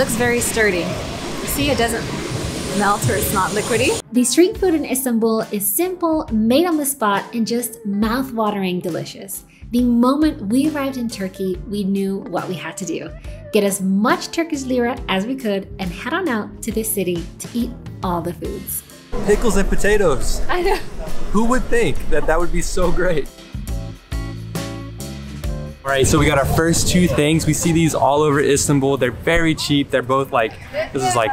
Looks very sturdy. See, it doesn't melt or it's not liquidy. The street food in Istanbul is simple, made on the spot, and just mouth-watering delicious. The moment we arrived in Turkey, we knew what we had to do. Get as much Turkish lira as we could and head on out to this city to eat all the foods. Pickles and potatoes. I know. Who would think that that would be so great? All right, so we got our first two things. We see these all over Istanbul. They're very cheap. They're both like, this is like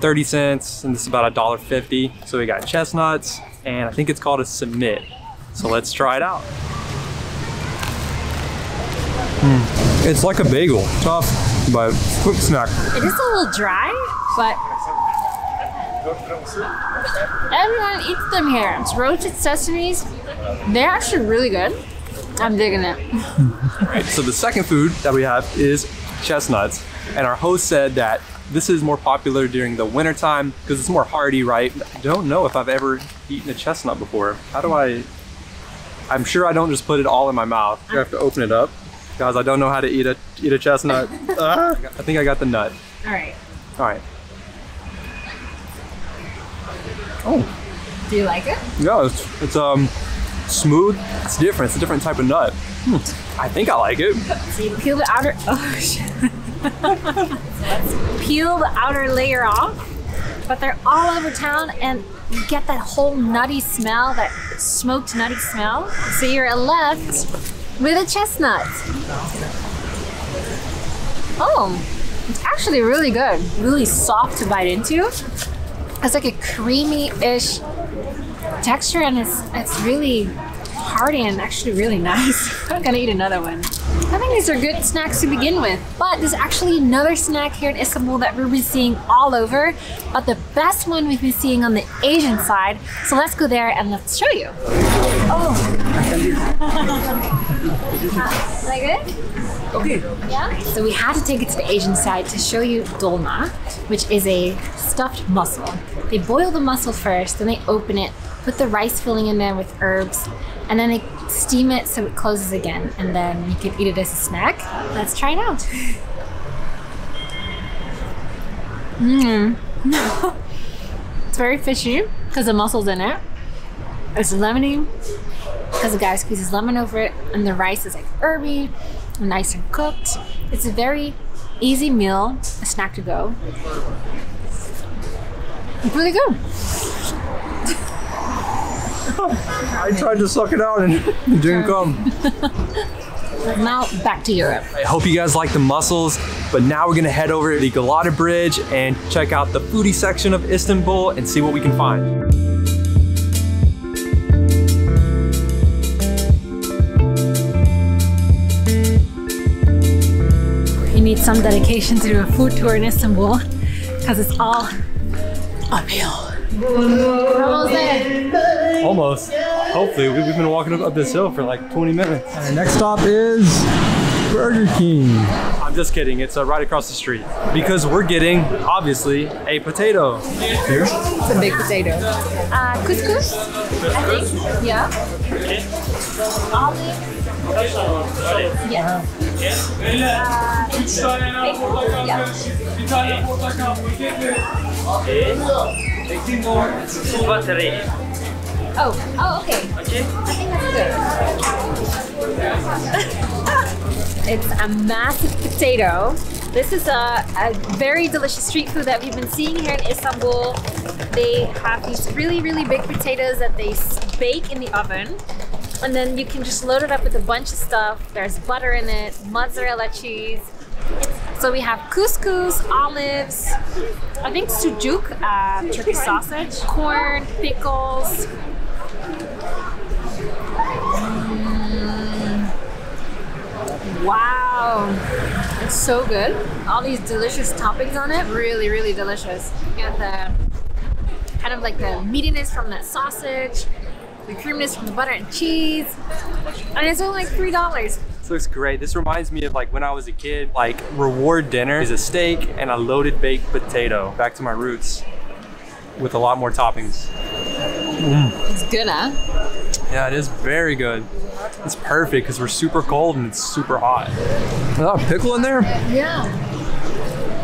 30 cents and this is about $1.50. So we got chestnuts and I think it's called a simit. So let's try it out. It's like a bagel, tough, but quick snack. It is a little dry, but everyone eats them here. It's roasted sesame. They're actually really good. I'm digging it. All right, so the second food that we have is chestnuts. And our host said that this is more popular during the winter time because it's more hearty, right? I don't know if I've ever eaten a chestnut before. How do I'm sure I don't just put it all in my mouth. I have to open it up. Guys, I don't know how to eat a chestnut. I think I got the nut. All right. All right. Oh. Do you like it? Yeah, it's smooth. It's different. It's a different type of nut. I think I like it. So you peel the outer. Oh shit. Peel the outer layer off, but they're all over town, and you get that whole nutty smell, that smoked nutty smell. So you're left with a chestnut. Oh, it's actually really good. Really soft to bite into. It's like a creamy-ish texture and it's really hearty and actually really nice. I'm gonna eat another one. I think these are good snacks to begin with, but there's actually another snack here in Istanbul that we've been seeing all over, but the best one we've been seeing on the Asian side. So let's go there and let's show you. Oh. Is that good? Okay. Yeah? So we had to take it to the Asian side to show you dolma, which is a stuffed mussel. They boil the mussel first, then they open it, put the rice filling in there with herbs, and then they steam it so it closes again, and then you can eat it as a snack. Let's try it out. Mmm. It's very fishy because the mussel's in it. It's lemony because the guy squeezes lemon over it, and the rice is like herby, and nice and cooked. It's a very easy meal, a snack to go. It's really good. I tried to suck it out and it didn't come. Now back to Europe. I hope you guys like the mussels, but now we're gonna head over to the Galata Bridge and check out the foodie section of Istanbul and see what we can find. You need some dedication to do a food tour in Istanbul because it's all uphill. We're almost there. Almost. Hopefully. We've been walking up this hill for like 20 minutes. Our next stop is Burger King. I'm just kidding. It's right across the street because we're getting, obviously, a potato. Here? It's a big potato. Couscous, I think. Yeah. Olive. Yeah. Yeah. Buttery. Oh, okay. Okay. I think that's good. It's a massive potato. This is a very delicious street food that we've been seeing here in Istanbul. They have these really, really big potatoes that they bake in the oven. And then you can just load it up with a bunch of stuff. There's butter in it, mozzarella cheese. So we have couscous, olives, I think sujuk, turkey sausage, corn, pickles. Wow, it's so good. All these delicious toppings on it, really, really delicious. You got the kind of like the meatiness from that sausage, the creaminess from the butter and cheese, and it's only like $3. Looks great. This reminds me of like when I was a kid, like reward dinner is a steak and a loaded baked potato. Back to my roots with a lot more toppings. It's good, huh? Yeah, it is very good. It's perfect because we're super cold and it's super hot. Is that a pickle in there? Yeah.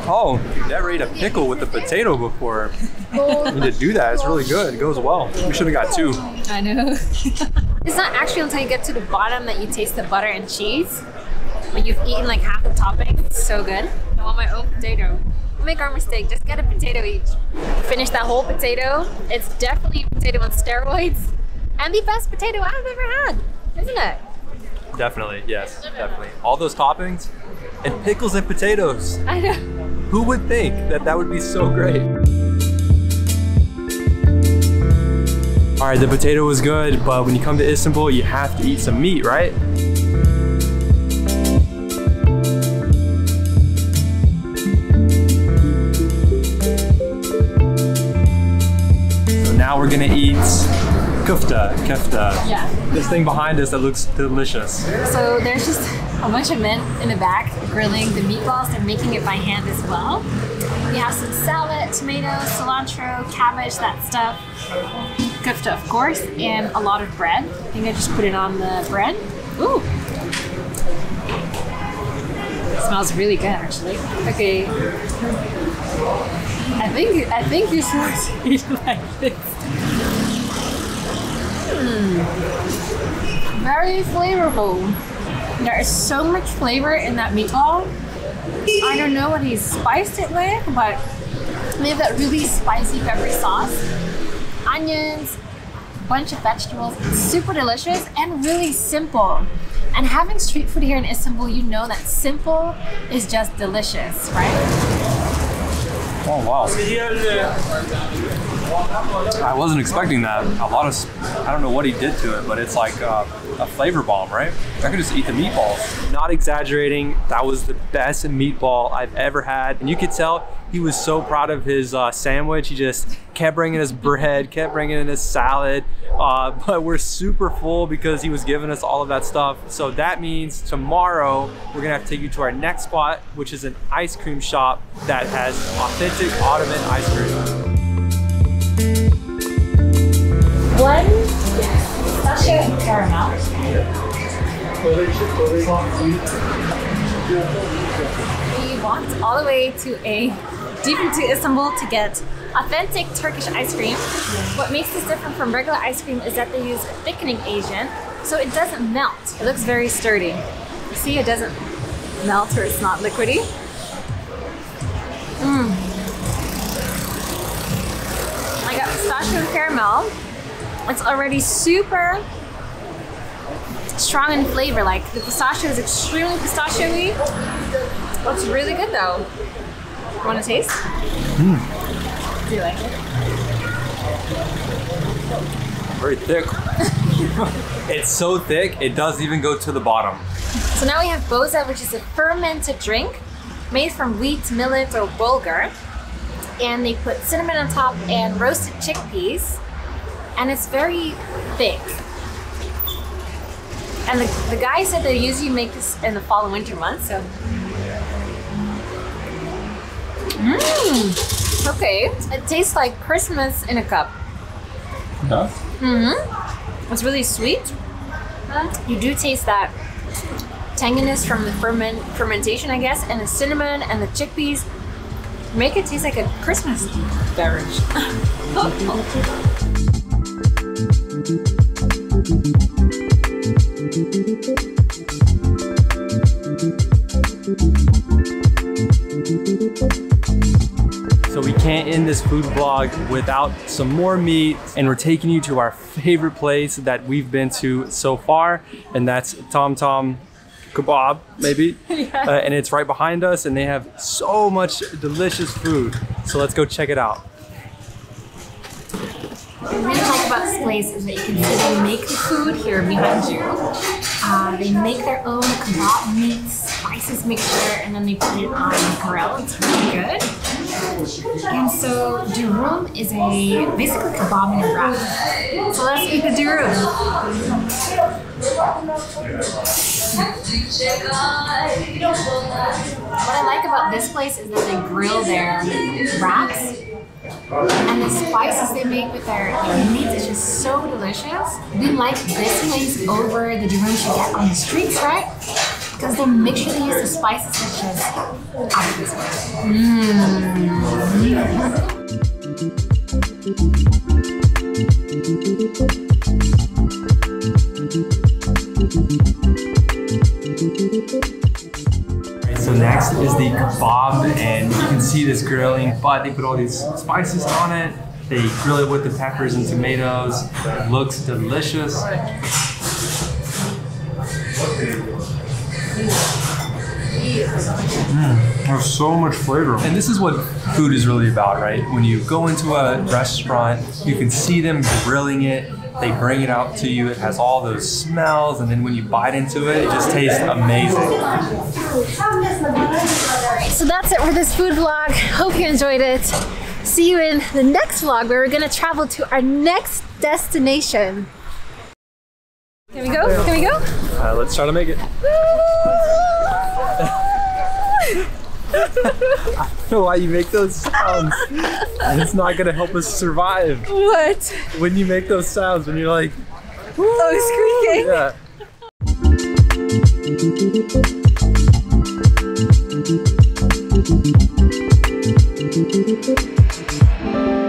Oh, never ate a pickle with the potato before. I need to do that. It's really good. It goes well. We should have got two. I know. It's not actually until you get to the bottom that you taste the butter and cheese. When you've eaten like half the topping. It's so good. I want my own potato. Don't make our mistake. Just get a potato each. Finish that whole potato. It's definitely a potato on steroids. And the best potato I've ever had, isn't it? Definitely, yes, definitely. All those toppings and pickles and potatoes. I know. Who would think that that would be so great? All right, the potato was good, but when you come to Istanbul, you have to eat some meat, right? So now we're gonna eat kofta. Yeah. This thing behind us that looks delicious. So there's just a bunch of men in the back grilling the meatballs. They're making it by hand as well. We have some salad, tomatoes, cilantro, cabbage, that stuff. Kofta, of course, and a lot of bread. I think I just put it on the bread. Ooh. It smells really good, actually. Okay. I think you're supposed to eat like this. Very flavorful. There is so much flavor in that meatball. I don't know what he spiced it with, but we have that really spicy peppery sauce, onions, a bunch of vegetables. It's super delicious and really simple. And having street food here in Istanbul, you know that simple is just delicious, right? Oh wow. I wasn't expecting that. A lot of, I don't know what he did to it, but it's like a flavor bomb, right? I could just eat the meatballs. Not exaggerating, that was the best meatball I've ever had. And you could tell he was so proud of his sandwich. He just kept bringing us bread, kept bringing in his salad. But we're super full because he was giving us all of that stuff. So that means tomorrow we're gonna have to take you to our next spot, which is an ice cream shop that has authentic Ottoman ice cream. One sachet of caramel. We walked all the way deep into Istanbul to get authentic Turkish ice cream. What makes this different from regular ice cream is that they use a thickening agent, so it doesn't melt. It looks very sturdy. You see, it doesn't melt or it's not liquidy. I got pistachio and caramel. It's already super strong in flavor. Like the pistachio is extremely pistachio-y. It's really good though. Want to taste? Do you like it? Very thick. It's so thick, it doesn't even go to the bottom. So now we have boza, which is a fermented drink made from wheat, millet, or bulgur. And they put cinnamon on top and roasted chickpeas. And it's very thick. And the guy said they usually make this in the fall and winter months, so. Okay, it tastes like Christmas in a cup. Yeah. It's really sweet. You do taste that tanginess from the fermentation, I guess, and the cinnamon and the chickpeas make it taste like a Christmas beverage. So we can't end this food vlog without some more meat, and we're taking you to our favorite place that we've been to so far, and that's Tom Tom Kebab, maybe. And it's right behind us, and they have so much delicious food. So let's go check it out. The really nice about this place is that you can see they make the food here behind you. They make their own kebab meat, spices mixture, and then they put it on the grill. It's really good. And so durum is basically kebab in a wrap. So let's eat the durum. What I like about this place is that they grill their wraps. And the spices they make with their meat is just so delicious. We like this place over the durum you get on the streets, right? because they make sure they use the spices such as So next is the kebab, and you can see this grilling, but they put all these spices on it. They grill it with the peppers and tomatoes. It looks delicious. There's so much flavor. And this is what food is really about, right? When you go into a restaurant, you can see them grilling it. They bring it out to you. It has all those smells. And then when you bite into it, it just tastes amazing. So that's it for this food vlog. Hope you enjoyed it. See you in the next vlog where we're gonna travel to our next destination. Can we go? Can we go? Let's try to make it. I don't know why you make those sounds. It's not gonna help us survive. What? When you make those sounds, when you're like, woo! Oh, squeaking. Yeah.